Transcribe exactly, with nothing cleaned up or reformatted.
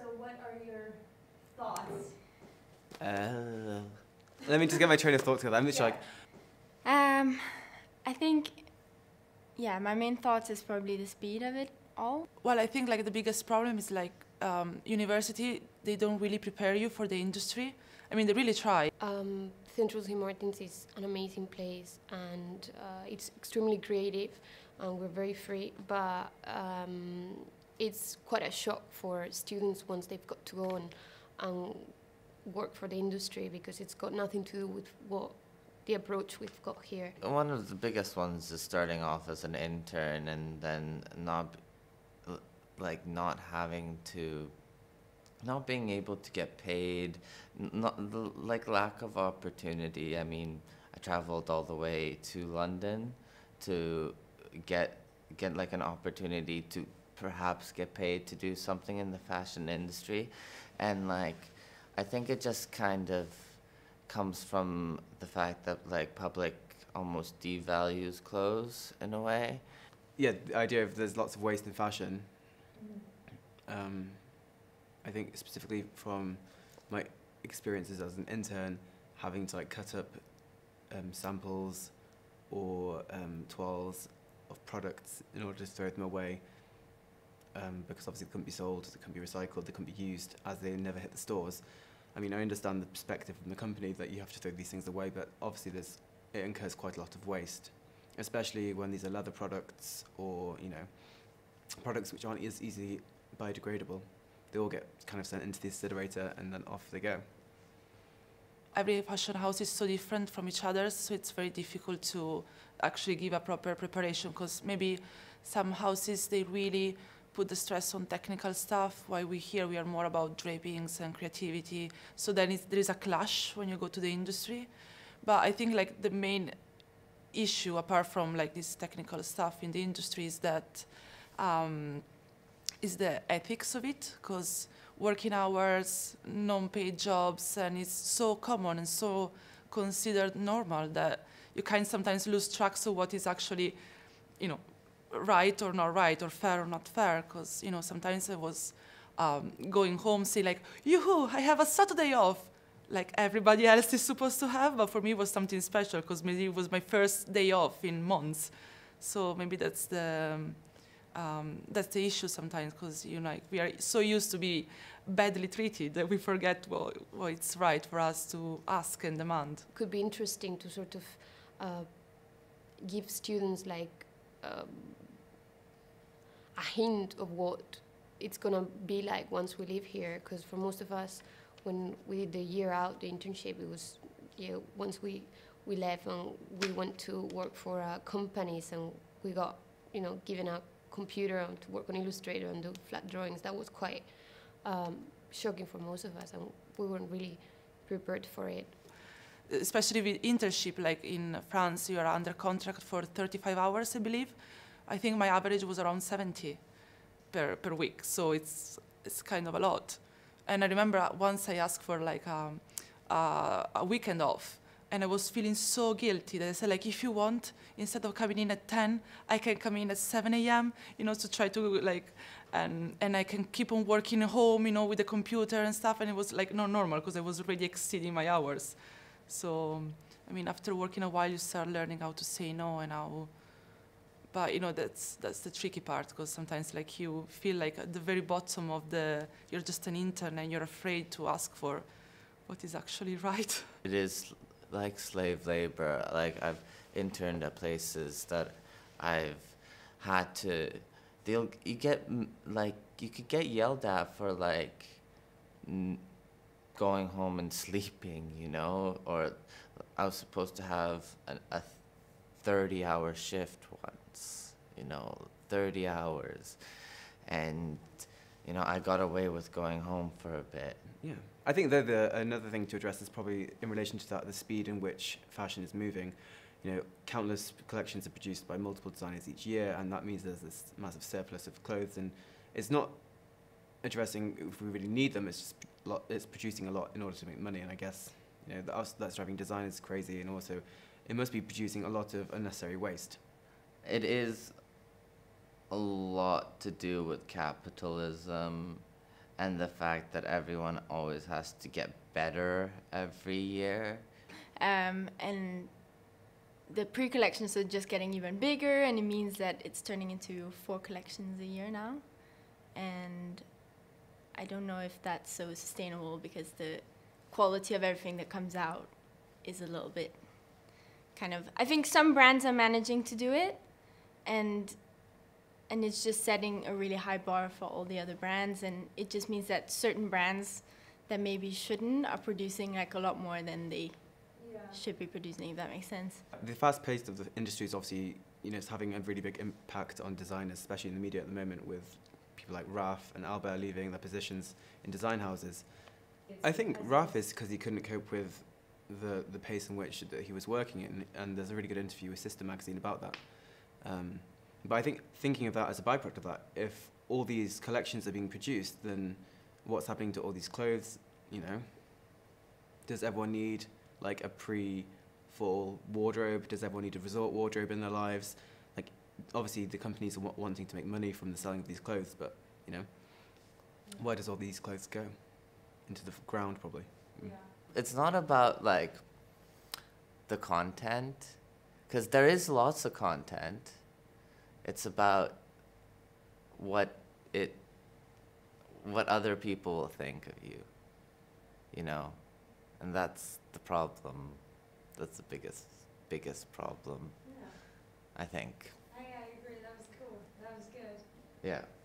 So what are your thoughts? Uh, let me just get my train of thought together. I'm literally yeah. like... Um, I think, yeah, my main thoughts is probably the speed of it all. Well, I think like the biggest problem is like um, university, they don't really prepare you for the industry. I mean, they really try. Um, Central Saint Martins is an amazing place, and uh, it's extremely creative, and we're very free, but um, it's quite a shock for students once they've got to go and, and work for the industry, because it's got nothing to do with what the approach we've got here. One of the biggest ones is starting off as an intern and then not, like, not having to not being able to get paid, not, like lack of opportunity. I mean, I traveled all the way to London to get get like an opportunity to perhaps get paid to do something in the fashion industry, and like I think it just kind of comes from the fact that like public almost devalues clothes in a way. Yeah, the idea of there's lots of waste in fashion. Um, I think specifically from my experiences as an intern, having to like cut up um, samples or um, twirls of products in order to throw them away, um, because obviously they couldn't be sold, they couldn't be recycled, they couldn't be used, as they never hit the stores. I mean, I understand the perspective from the company that you have to throw these things away, but obviously there's, it incurs quite a lot of waste, especially when these are leather products or, you know, products which aren't as easily biodegradable. They all get kind of sent into the incinerator and then off they go. Every fashion house is so different from each other, so it's very difficult to actually give a proper preparation, because maybe some houses, they really put the stress on technical stuff, while we here, we are more about drapings and creativity. So then it's, there is a clash when you go to the industry. But I think like the main issue, apart from like this technical stuff in the industry, is that um, is the ethics of it, because working hours, non-paid jobs, and it's so common and so considered normal that you can sometimes lose track of what is actually, you know, right or not right, or fair or not fair, because, you know, sometimes I was um, going home saying like, yoo-hoo, I have a Saturday off, like everybody else is supposed to have, but for me it was something special, because maybe it was my first day off in months. So maybe that's the... Um, Um, that's the issue sometimes, because you know, like, we are so used to be badly treated that we forget what, what it's right for us to ask and demand. It could be interesting to sort of uh, give students like um, a hint of what it's going to be like once we live here, because for most of us, when we did the year out, the internship, it was, you know, once we, we left and we went to work for uh, companies, and we got, you know, given up computer and to work on Illustrator and do flat drawings. That was quite um, shocking for most of us, and we weren't really prepared for it. Especially with internship, like in France, you are under contract for thirty-five hours, I believe. I think my average was around seventy per, per week, so it's, it's kind of a lot. And I remember once I asked for like a, a, a weekend off, and I was feeling so guilty that I said, like, if you want, instead of coming in at ten, I can come in at seven A M, you know, to try to, like, and, and I can keep on working at home, you know, with the computer and stuff. And it was, like, not normal, because I was already exceeding my hours. So, I mean, after working a while, you start learning how to say no and how... But, you know, that's, that's the tricky part, because sometimes, like, you feel, like, at the very bottom of the... You're just an intern, and you're afraid to ask for what is actually right. It is... like slave labor. Like, I've interned at places that I've had to, they'll, you get, like, you could get yelled at for, like, n going home and sleeping, you know, or I was supposed to have an, a thirty hour shift once, you know, thirty hours. And, you know, I got away with going home for a bit. Yeah. I think that the, another thing to address is probably in relation to that, the speed in which fashion is moving. You know, countless collections are produced by multiple designers each year, and that means there's this massive surplus of clothes, and it's not addressing if we really need them, it's just lot, it's producing a lot in order to make money, and I guess, you know, that, that's driving designers crazy, and also it must be producing a lot of unnecessary waste. It is a lot to do with capitalism and the fact that everyone always has to get better every year. Um, and the pre-collections are just getting even bigger, and it means that it's turning into four collections a year now. And I don't know if that's so sustainable because the quality of everything that comes out is a little bit kind of... I think some brands are managing to do it, and and it's just setting a really high bar for all the other brands, and it just means that certain brands that maybe shouldn't are producing like a lot more than they yeah. should be producing, if that makes sense. The fast pace of the industry is obviously, you know, it's having a really big impact on designers, especially in the media at the moment, with people like Raf and Albert leaving their positions in design houses. It's I think Raf is because he couldn't cope with the, the pace in which that he was working in, and there's a really good interview with Sister magazine about that. Um, But I think thinking of that as a byproduct of that, if all these collections are being produced, then what's happening to all these clothes, you know? Does everyone need like a pre-fall wardrobe? Does everyone need a resort wardrobe in their lives? Like, obviously the companies are wanting to make money from the selling of these clothes, but, you know, where does all these clothes go? Into the ground, probably. Yeah. It's not about like the content, because there is lots of content. It's about what it, what other people will think of you, you know, and that's the problem. That's the biggest, biggest problem, yeah. I think. I, I agree, that was cool, that was good. Yeah.